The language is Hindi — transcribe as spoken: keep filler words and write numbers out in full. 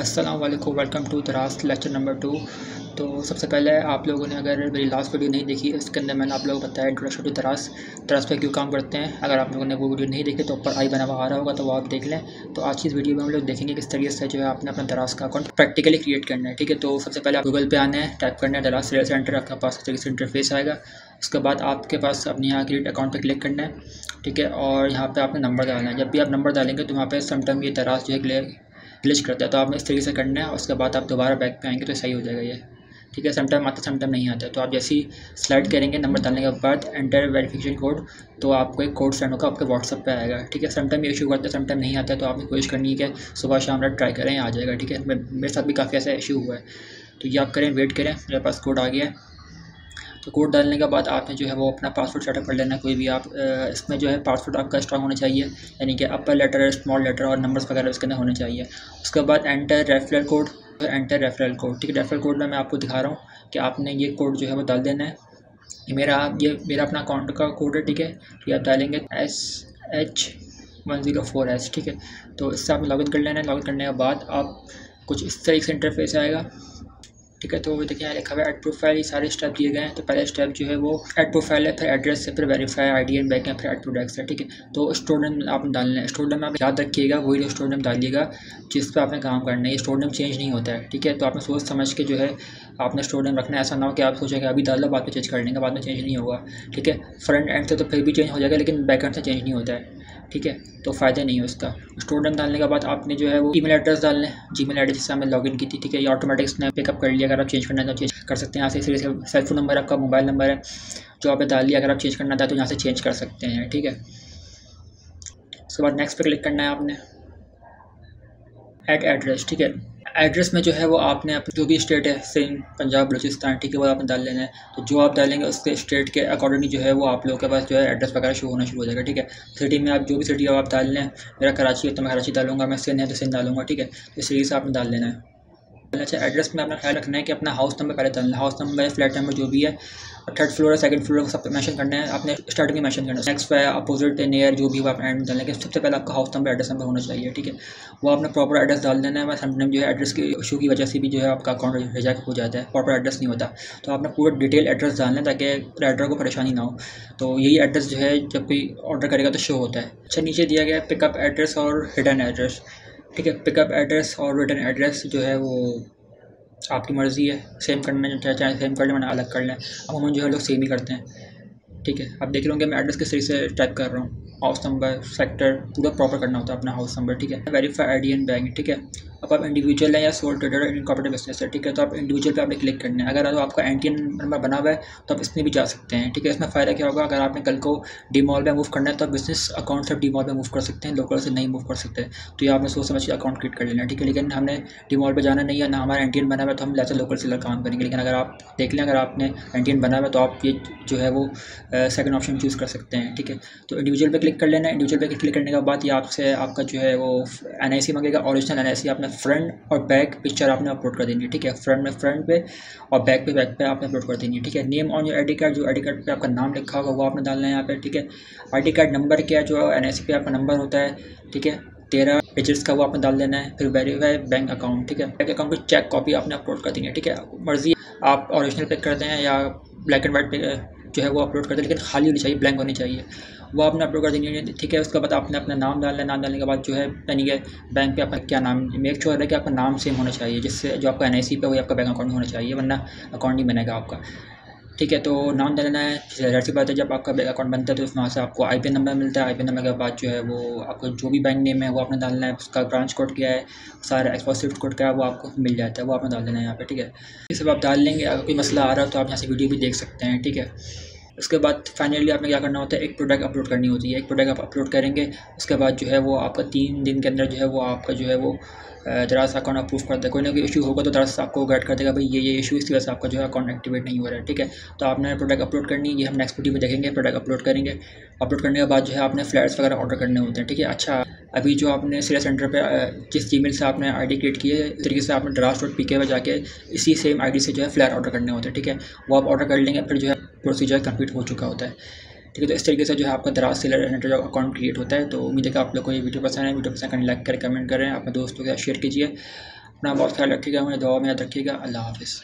अस्सलाम वालेकुम, वेलकम टू दराज लेक्चर नंबर टू। तो सबसे पहले आप लोगों ने अगर मेरी लास्ट वीडियो नहीं देखी, इसके अंदर मैंने आप लोगों को बताया इंट्रोडक्शन टू दराज दराज पे क्यों काम करते हैं। अगर आप लोगों ने वो वीडियो नहीं देखी तो ऊपर आई बना हुआ आ रहा होगा, तो वो आप देख लें। तो आज की इस वीडियो में हम लोग देखेंगे किस तरीके से जो है आपने अपना दराज का अकाउंट प्रैक्टिकली क्रिएट करना है। ठीक है, तो सबसे पहले आप गूगल पे आना है, टाइप करना है दराज सेलर सेंटर, आपके पास इस तरीके से इंटरफेस आएगा। उसके बाद आपके पास अपने यहाँ क्रिएट अकाउंट पे क्लिक करना है। ठीक है, और यहाँ पे आपने नंबर डालना है। जब भी आप नंबर डालेंगे तो वहाँ पे समटाइम ये दराज जो है ग्लिच करता है, तो आपने इस तरीके से करना है। उसके बाद आप दोबारा बैक पे आएंगे तो सही हो जाएगा ये। ठीक है, समटाइम आता है, समटाइम नहीं आता है। तो आप जैसे ही स्लाइड करेंगे नंबर डालने के बाद एंटर वेरिफिकेशन कोड, तो आपको एक कोड सेंड होगा, आपके व्हाट्सअप पे आएगा। ठीक है, समटाइम ये इशू करता है, समटाइम नहीं आता है, तो आपने कोशिश करनी है कि सुबह शाम रात ट्राई करें, आ जाएगा। ठीक है, मेरे साथ भी काफ़ी ऐसा इशू हुआ है। तो ये आप करें, वेट करें, मेरे पास कोड आ गया है। तो कोड डालने के बाद आपने जो है वो अपना पासवर्ड सेटअप कर लेना, कोई भी आप आ, इसमें जो है पासवर्ड आपका स्ट्रॉन्ग होना चाहिए, यानी कि अपर लेटर, स्मॉल लेटर और नंबर्स वगैरह इसके अंदर होने चाहिए। उसके बाद enter referral code, enter referral code. ठीक है, रेफरल कोड में मैं आपको दिखा रहा हूँ कि आपने ये कोड जो है वो डाल देना है। ये मेरा ये मेरा अपना अकाउंट का कोड है। ठीक है, ये आप डालेंगे S H one zero four S. ठीक है, तो इससे आप लॉगिन कर लेना है। लॉगिन करने के बाद आप कुछ इस तरीके से इंटरफेस आएगा। ठीक है, तो वो देखिए यहाँ लिखा हुआ है एड प्रोफाइल, ये सारे स्टेप दिए गए हैं। तो पहले स्टेप जो है वो एड प्रोफाइल है, फिर एड्रेस है, फिर वेरीफाई आईडी एंड बैंक है, फिर एड प्रोडक्ट्स है। ठीक है, तो स्टोर नेम आपने डालना है। स्टोर नेम आप याद रखिएगा, वही स्टोर नेम डालिएगा जिस पर आपने काम करना है। ये स्टोर नेम चेंज नहीं होता है। ठीक है, तो आपने सोच समझ के जो है आपने स्टोर नेम रखना है। ऐसा ना हो कि आप सोचेंगे अभी डाल लो, बाद में चेंज कर लेंगे, बाद में चेंज नहीं होगा। ठीक है, फ्रंट एंड से तो फिर भी चेंज हो जाएगा, लेकिन बैक एंड से चेंज नहीं होता है। ठीक है, तो फ़ायदा नहीं है उसका। स्टोर नेम डालने के बाद आपने जो है वो ईमेल एड्रेस डालना है, जीमेल एड्रेस जिससे हमें लॉगिन की थी। ठीक है, ये ऑटोमेटिक इसने पिकअप कर लिया। अगर आप चेंज करना है तो चेंज कर सकते हैं यहाँ से। सेल फोन नंबर आपका मोबाइल नंबर है जो आपने डाल लिया, अगर आप चेंज करना था तो यहाँ से चेंज कर सकते हैं। ठीक है, उसके बाद नेक्स्ट पर क्लिक करना है आपने एड एड्रेस। ठीक है, एड्रेस में जो है वो आपने जो भी स्टेट है, सिंध, पंजाब, बलूचिस्तान, ठीक है, वो आपने डाल लेना है। तो जो आप डालेंगे उसके स्टेट के अकॉर्डिंग जो है वो आप लोगों के पास जो है एड्रेस वगैरह शो होना शुरू हो जाएगा। ठीक है, सिटी में आप जो भी सिटी हो आप डाल लें। मेरा कराची है तो मैं कराची डालूंगा, मैं सिंध है तो सिंध डालूंगा। ठीक है, इस तरीके से आपने डाल लेना है। अच्छा, एड्रेस में अपना ख्याल रखना है कि अपना हाउस नंबर पहले डालना है, हाउस नंबर, फ्लैट नंबर जो भी है, थर्ड फ्लोर है, सेकंड फ्लोर, सब मेंशन करना है आपने। स्टार्टिंग में मेंशन करना है, नेक्स्ट है, अपोजिट, नियर, जो भी वो आप एंड में डालेंगे। सबसे पहले आपका हाउस नंबर, एड्रेस नंबर होना चाहिए। ठीक है, वो आपने प्रॉपर एड्रेस डाल देना है। मैं समटाइम जो है एड्रेस के इशू की वजह से भी जो है आपका अकाउंट रिजेक्ट हो जाता है, प्रॉपर एड्रेस नहीं होता। तो आपने पूरा डिटेल एड्रेस डालना है ताकि राइडर को परेशानी ना हो। तो यही एड्रेस जो है जब कोई ऑर्डर करेगा तो शो होता है। अच्छा, नीचे दिया गया है पिकअप एड्रेस और रिटर्न एड्रेस। ठीक है, पिकअप एड्रेस और रिटर्न एड्रेस जो है वो आपकी मर्ज़ी है, सेम करना चाहे चाहे सेम कर लें मैंने अलग कर लें। अमूमन जो है लोग सेम ही करते हैं। ठीक है, आप देख लेंगे मैं एड्रेस किस तरीके से टाइप कर रहा हूँ, हाउस नंबर, सेक्टर, पूरा प्रॉपर करना होता है अपना हाउस नंबर। ठीक है, वेरीफाई आईडी एंड बैंक। ठीक है, अब आप इंडिविजुअल है या सोल ट्रेडर इनकॉर्पोरेटिव बिजनेस है। ठीक है, तो आप इंडिविजुअल पे आपने क्लिक करना है। अगर आपका एन टी एन नंबर बना हुआ है तो आप इसमें भी जा सकते हैं। ठीक है, इसमें फ़ायदा क्या होगा, अगर आपने कल को डी मॉल में मूव करना है तो आप बिजनेस अकाउंट से डी मॉल में मूव कर सकते हैं, लोकल से नहीं मूव कर सकते। तो ये आपने सोच समझ के अकाउंट क्रिएट कर लेना है। ठीक है, लेकिन हमने डी मॉल पर जाना नहीं है, ना हमारा एन टी एन बना हुआ है, तो हम लैसा लोकल से काम करेंगे। लेकिन अगर आप देख लें अगर आपने एन टी एन बना हुआ है तो आप ये जो है वो सेकेंड ऑप्शन चूज़ कर सकते हैं। ठीक है, तो इंडिविजुअल पर क्लिक कर लेना है। इंडिविजुअल पर क्लिक करने के बाद ये आपसे आपका जो है वो एन आई सी मांगेगा, ओरिजिनल एन आई सी। आपने फ्रंट और बैक पिक्चर आपने अपलोड कर देनी है। ठीक है, फ्रंट में फ्रंट पे और बैक पे बैक पे आपने अपलोड कर देनी है। ठीक है, name on your ID card, जो आईडी कार्ड पे आपका नाम लिखा होगा वो आपने डालना है यहाँ पे। ठीक है, आईडी कार्ड नंबर क्या है, जो एनआईसी पे आपका नंबर होता है, ठीक है, तेरह डिजिट्स का, वो आपने डाल देना है। फिर वेरीफाई बैंक अकाउंट। ठीक है, बैंक अकाउंट की चेक कॉपी आपने अपलोड कर देनी है। ठीक है, मर्जी आप ओरिजिनल पे कर दें या ब्लैक एंड वाइट पे जो है वो अपलोड कर दें, लेकिन खाली होनी चाहिए, ब्लैंक होनी चाहिए, वो आपने अपलोड कर देनी है। ठीक है, उसके बाद आपने अपना नाम डालना है। नाम डालने के बाद जो है यानी कि बैंक पे आपका क्या नाम, मेक श्योर है कि आपका नाम सेम होना चाहिए, जिससे जो आपका एन आई सी पे वही आपका बैंक अकाउंट होना चाहिए, वरना अकाउंट नहीं बनेगा आपका। ठीक है, तो नाम डालना है, जाहिर सी बात है जब आपका बैंक अकाउंट बनता है तो वहाँ से आपको आई पी एन नंबर मिलता है। आई पी एन नंबर के बाद जो है वो आपको जो भी बैंक नेम है वो आपने डालना है, उसका ब्रांच कोड क्या है, सारा एक्सपोर्ट स्विफ्ट कोड क्या है, वो आपको मिल जाता है, वो आपने डाल देना है यहाँ पर। ठीक है, ये सब आप डाल लेंगे। अगर कोई मसला आ रहा है तो आप यहाँ से वीडियो भी देख सकते हैं। ठीक है, उसके बाद फाइनली आपने क्या करना होता है, एक प्रोडक्ट अपलोड करनी होती है। एक प्रोडक्ट आप अपलोड करेंगे, उसके बाद जो है वो आपका तीन दिन के अंदर जो है वो आपका जो है वो दराज अकाउंट अप्रूव करता है। कोई ना कोई इशू होगा तो दराज आपको गाइड कर देगा, भाई ये ये इशू, इसकी वजह से आपका जो है अकाउंट एक्टिवेट नहीं हो रहा है। ठीक है, तो आपने प्रोडक्ट अपलोड करनी है, ये हम नेक्स्ट वीडियो में देखेंगे। प्रोडक्ट अपलोड करेंगे, अपलोड करने के बाद जो है आपने फ्लैट्स वगैरह ऑर्डर करने होते हैं। ठीक है, अच्छा, अभी जो आपने सेलर सेंटर पे जिस जीमेल से आपने आईडी क्रिएट की है, तरीके से आपने दराज डॉट पी के पे जाके इसी सेम आईडी से जो है फ्लैट ऑर्डर करने होते हैं। ठीक है, वो आप ऑर्डर कर लेंगे, फिर जो है प्रोसीजर कंप्लीट हो चुका होता है। ठीक है, तो इस तरीके से जो है आपका दराज सेलर सेंटर जो अकाउंट क्रिएट होता है। तो उम्मीद है कि आप लोग को ये वीडियो पसंद है। वीडियो पसंद करने लाइक करें, कमेंट करें, अपने दोस्तों के साथ शेयर कीजिए। अपना बहुत ख्याल रखिएगा, हमें दुआ में याद रखिएगा। अल्लाह हाफिज़।